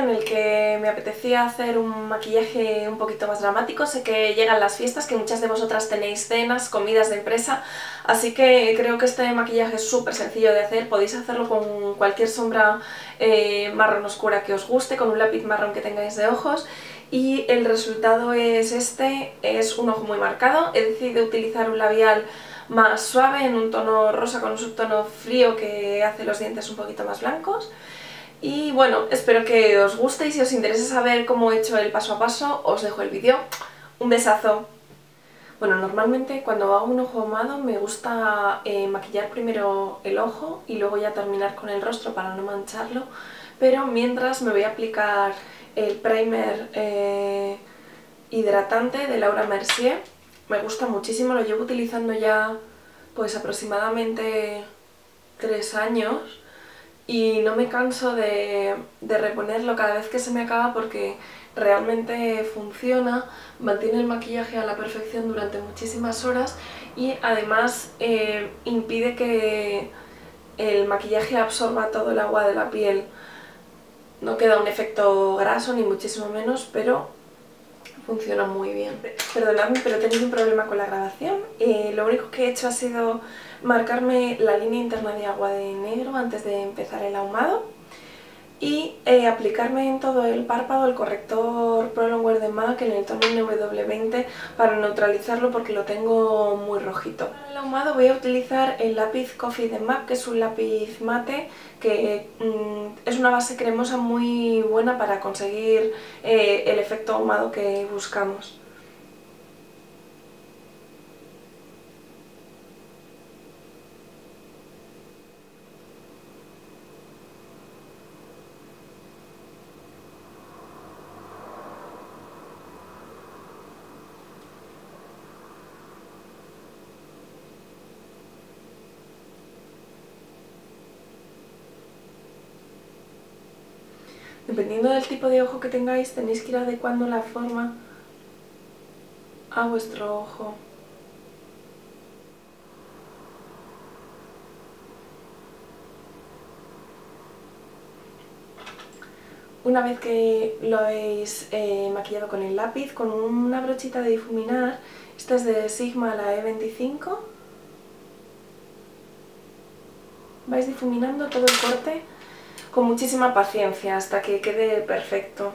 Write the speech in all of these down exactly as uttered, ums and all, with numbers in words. en el que me apetecía hacer un maquillaje un poquito más dramático. Sé que llegan las fiestas, que muchas de vosotras tenéis cenas, comidas de empresa, así que creo que este maquillaje es súper sencillo de hacer. Podéis hacerlo con cualquier sombra eh, marrón oscura que os guste, con un lápiz marrón que tengáis de ojos. Y el resultado es este, es un ojo muy marcado. He decidido utilizar un labial más suave en un tono rosa con un subtono frío que hace los dientes un poquito más blancos. Y bueno, espero que os guste y si os interesa saber cómo he hecho el paso a paso, os dejo el vídeo. ¡Un besazo! Bueno, normalmente cuando hago un ojo ahumado me gusta eh, maquillar primero el ojo y luego ya terminar con el rostro para no mancharlo. Pero mientras me voy a aplicar el primer eh, hidratante de Laura Mercier. Me gusta muchísimo, lo llevo utilizando ya pues aproximadamente tres años. Y no me canso de, de reponerlo cada vez que se me acaba porque realmente funciona, mantiene el maquillaje a la perfección durante muchísimas horas y además eh, impide que el maquillaje absorba todo el agua de la piel. No queda un efecto graso ni muchísimo menos, pero funciona muy bien. Perdonadme, pero he tenido un problema con la grabación. Eh, lo único que he hecho ha sido marcarme la línea interna de agua de negro antes de empezar el ahumado y eh, aplicarme en todo el párpado el corrector Pro Longwear de MAC en el tono N W veinte para neutralizarlo porque lo tengo muy rojito. Para el ahumado voy a utilizar el lápiz Coffee de MAC, que es un lápiz mate que mm, es una base cremosa muy buena para conseguir eh, el efecto ahumado que buscamos. Dependiendo del tipo de ojo que tengáis, tenéis que ir adecuando la forma a vuestro ojo. Una vez que lo habéis eh, maquillado con el lápiz, con una brochita de difuminar, esta es de Sigma, la E veinticinco, vais difuminando todo el corte con muchísima paciencia hasta que quede perfecto.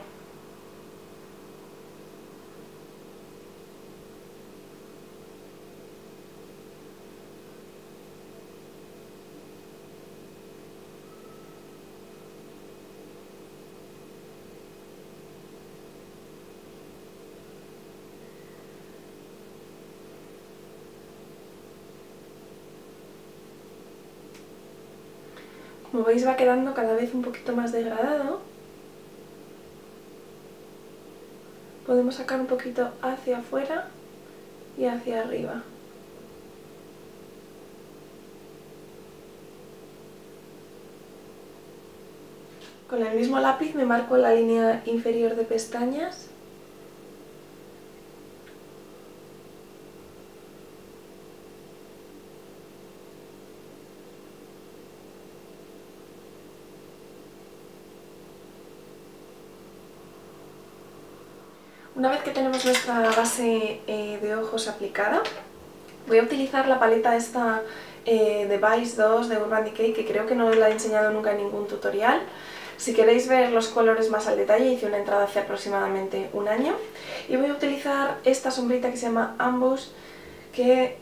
Como veis va quedando cada vez un poquito más degradado. Podemos sacar un poquito hacia afuera y hacia arriba. Con el mismo lápiz me marco la línea inferior de pestañas. Una vez que tenemos nuestra base eh, de ojos aplicada, voy a utilizar la paleta esta eh, de Vice dos de Urban Decay, que creo que no la he enseñado nunca en ningún tutorial. Si queréis ver los colores más al detalle, hice una entrada hace aproximadamente un año. Y voy a utilizar esta sombrita que se llama Ambush, que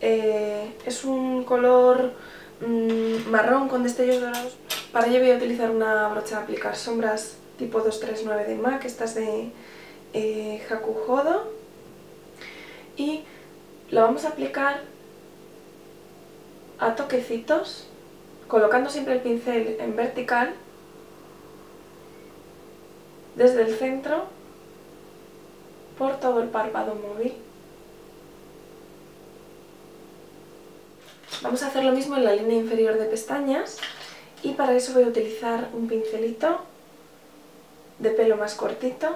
eh, es un color mm, marrón con destellos dorados. Para ello voy a utilizar una brocha de aplicar sombras tipo dos tres nueve de MAC, esta es de... Eh, Hakuhodo, y lo vamos a aplicar a toquecitos, colocando siempre el pincel en vertical desde el centro por todo el párpado móvil. Vamos a hacer lo mismo en la línea inferior de pestañas y para eso voy a utilizar un pincelito de pelo más cortito.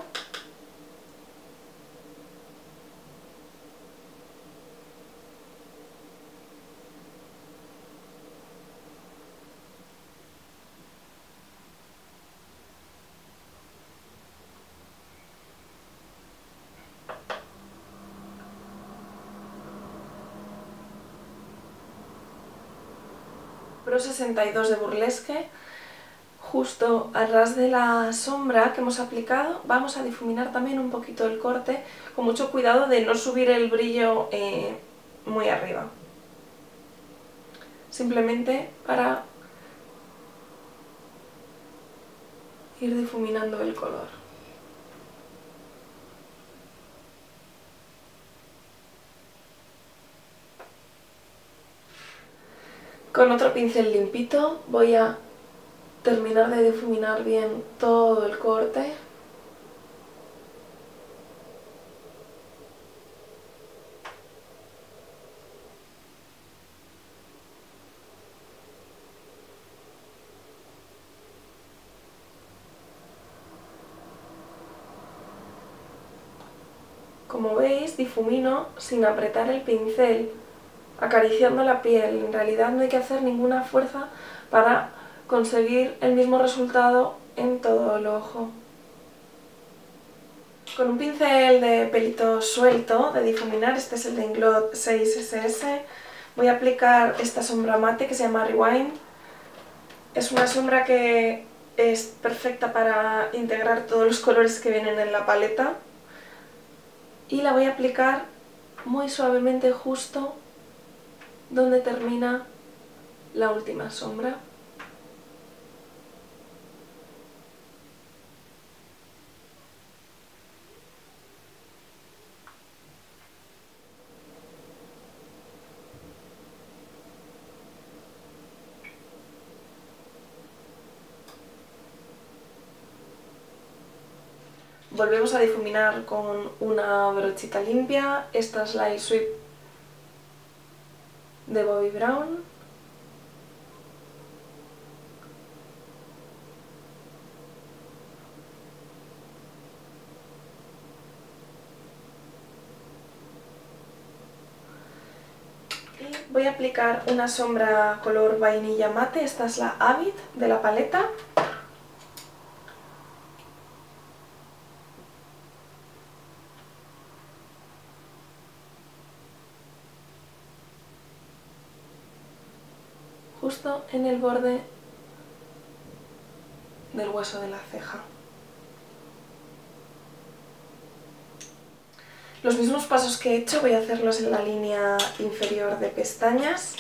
Pro sesenta y dos de Burlesque. Justo a ras de la sombra que hemos aplicado vamos a difuminar también un poquito el corte, con mucho cuidado de no subir el brillo eh, muy arriba, simplemente para ir difuminando el color. Con otro pincel limpito voy a terminar de difuminar bien todo el corte. Como veis, difumino sin apretar el pincel, acariciando la piel. En realidad no hay que hacer ninguna fuerza para conseguir el mismo resultado en todo el ojo. Con un pincel de pelito suelto de difuminar, este es el de Inglot seis ese ese, voy a aplicar esta sombra mate que se llama Rewind. Es una sombra que es perfecta para integrar todos los colores que vienen en la paleta, y la voy a aplicar muy suavemente justo donde termina la última sombra. Volvemos a difuminar con una brochita limpia, esta es la Sweep de Bobbi Brown. Y voy a aplicar una sombra color vainilla mate, esta es la Avid de la paleta. Justo en el borde del hueso de la ceja. Los mismos pasos que he hecho voy a hacerlos en la línea inferior de pestañas.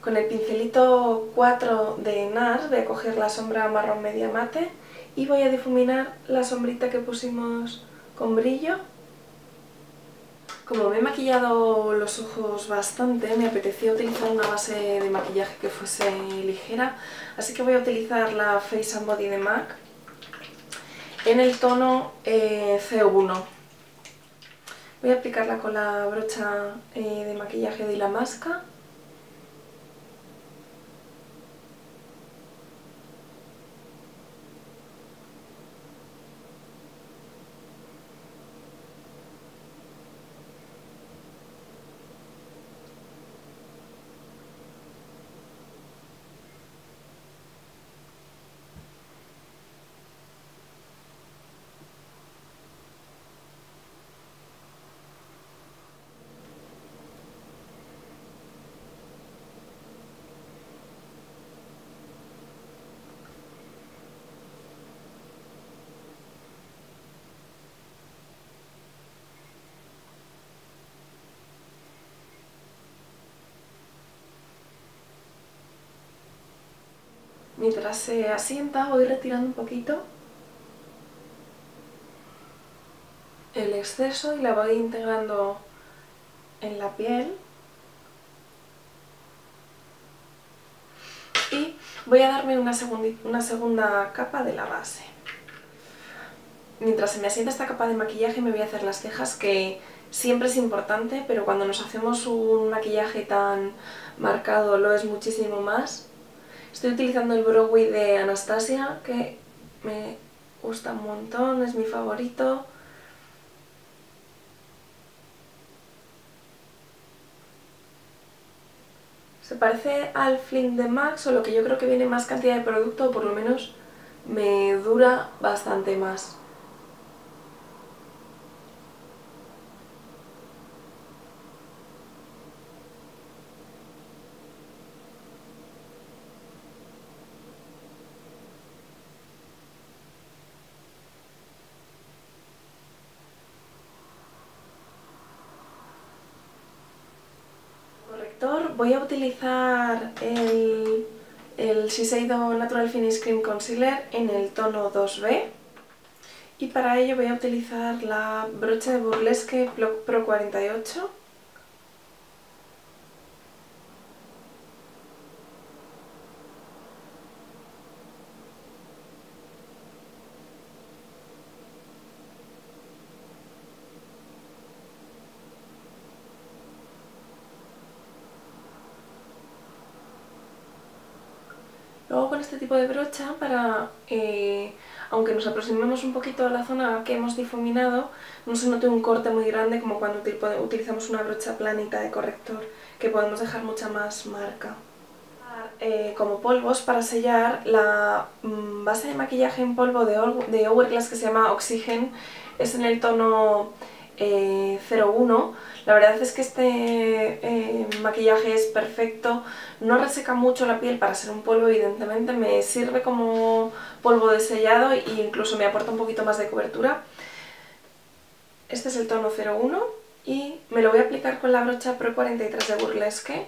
Con el pincelito cuatro de NARS voy a coger la sombra marrón media mate y voy a difuminar la sombrita que pusimos con brillo. Como me he maquillado los ojos bastante, me apetecía utilizar una base de maquillaje que fuese ligera, así que voy a utilizar la Face and Body de MAC en el tono eh, ce uno. Voy a aplicarla con la brocha eh, de maquillaje de la máscara. Mientras se asienta voy retirando un poquito el exceso y la voy integrando en la piel. Y voy a darme una, una segunda capa de la base. Mientras se me asienta esta capa de maquillaje me voy a hacer las cejas, que siempre es importante, pero cuando nos hacemos un maquillaje tan marcado lo es muchísimo más. Estoy utilizando el Browy de Anastasia, que me gusta un montón, es mi favorito. Se parece al Flint de MAC, solo que yo creo que viene más cantidad de producto, o por lo menos me dura bastante más. corrector. Voy a utilizar el, el Shiseido Natural Finish Cream Concealer en el tono dos B. Y para ello voy a utilizar la brocha de Burlesque Pro cuarenta y ocho. Luego con este tipo de brocha, para eh, aunque nos aproximemos un poquito a la zona que hemos difuminado, no se note un corte muy grande como cuando utilizamos una brocha planita de corrector, que podemos dejar mucha más marca. Eh, como polvos, para sellar la mm, base de maquillaje en polvo de, de Hourglass, que se llama Oxygen, es en el tono Eh, cero uno. La verdad es que este eh, maquillaje es perfecto, no reseca mucho la piel para ser un polvo, evidentemente me sirve como polvo de sellado e incluso me aporta un poquito más de cobertura. Este es el tono cero uno y me lo voy a aplicar con la brocha Pro cuarenta y tres de Burlesque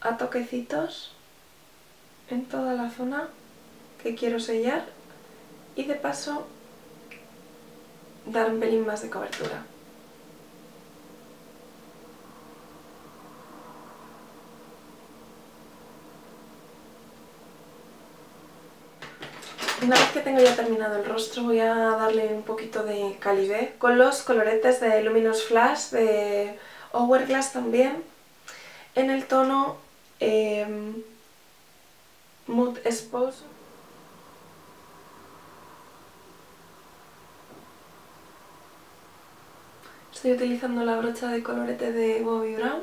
a toquecitos en toda la zona que quiero sellar y de paso dar un pelín más de cobertura. Una vez que tengo ya terminado el rostro, voy a darle un poquito de calidez con los coloretes de Luminous Flash de Hourglass también, en el tono eh, Mood Expose. Estoy utilizando la brocha de colorete de Bobbi Brown.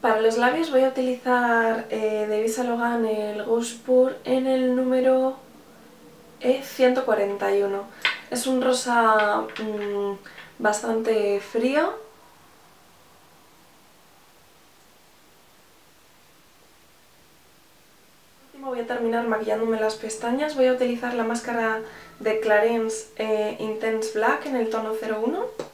Para los labios voy a utilizar eh, de Vice Logan el Gousse Pur en el número eh, ciento cuarenta y uno. Es un rosa mmm, bastante frío. Voy a terminar maquillándome las pestañas. Voy a utilizar la máscara de Clarins eh, Intense Black en el tono cero uno.